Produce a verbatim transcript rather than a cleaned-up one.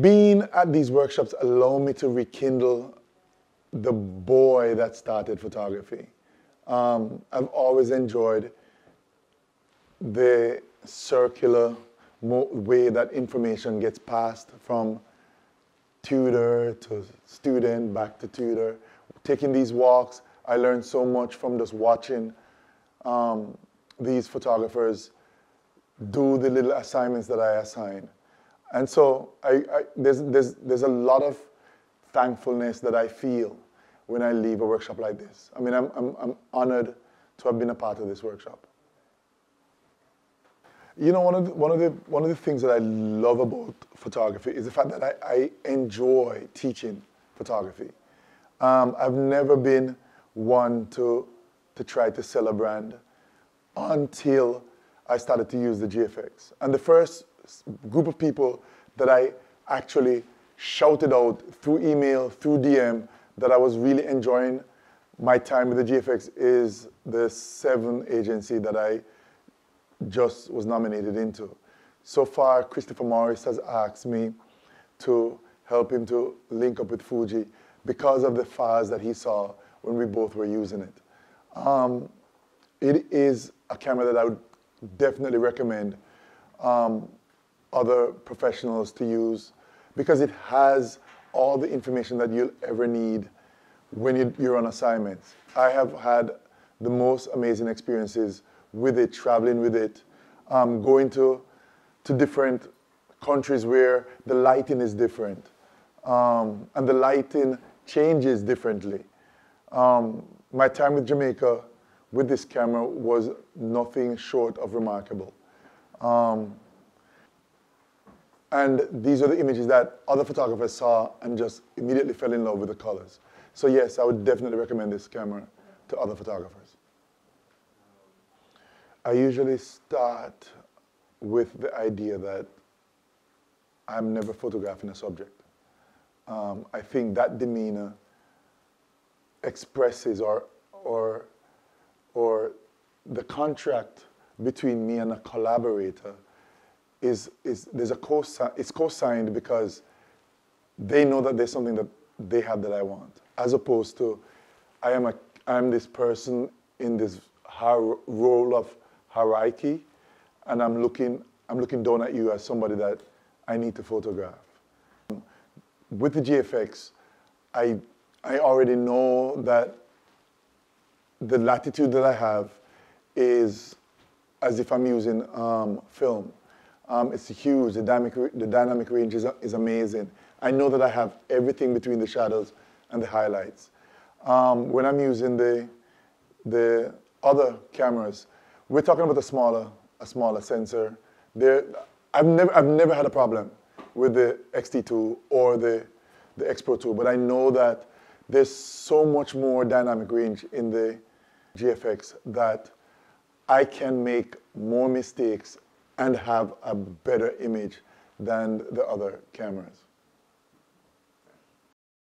being at these workshops allowed me to rekindle the boy that started photography. Um, I've always enjoyed the circular way that information gets passed from tutor to student, back to tutor. Taking these walks, I learned so much from just watching um, these photographers do the little assignments that I assign. And so I, I, there's, there's, there's a lot of thankfulness that I feel when I leave a workshop like this. I mean, I'm, I'm, I'm honored to have been a part of this workshop. You know, one of, the, one, of the, one of the things that I love about photography is the fact that I, I enjoy teaching photography. Um, I've never been one to, to try to sell a brand until I started to use the G F X. And the first group of people that I actually shouted out through email, through D M, that I was really enjoying my time with the G F X is the Seven agency that I just was nominated into. So far, Christopher Morris has asked me to help him to link up with Fuji because of the files that he saw when we both were using it. Um, it is a camera that I would definitely recommend um, other professionals to use because it has all the information that you'll ever need when you, you're on assignments. I have had the most amazing experiences with it, traveling with it, um, going to, to different countries where the lighting is different. Um, and the lighting changes differently. Um, my time with Jamaica with this camera was nothing short of remarkable. Um, and these are the images that other photographers saw and just immediately fell in love with the colors. So yes, I would definitely recommend this camera to other photographers. I usually start with the idea that I'm never photographing a subject. Um, I think that demeanor expresses or, or, or the contract between me and a collaborator is, is there's a co-sign, it's co-signed because they know that there's something that they have that I want, as opposed to I am, a, I am this person in this role of hierarchy, and I'm looking, I'm looking down at you as somebody that I need to photograph. With the G F X, I, I already know that the latitude that I have is as if I'm using um, film. Um, it's huge, the dynamic, the dynamic range is, is amazing. I know that I have everything between the shadows and the highlights. Um, when I'm using the, the other cameras, we're talking about a smaller, a smaller sensor. There, I've never, I've never had a problem with the X T two or the, the X Pro two, but I know that there's so much more dynamic range in the G F X that I can make more mistakes and have a better image than the other cameras.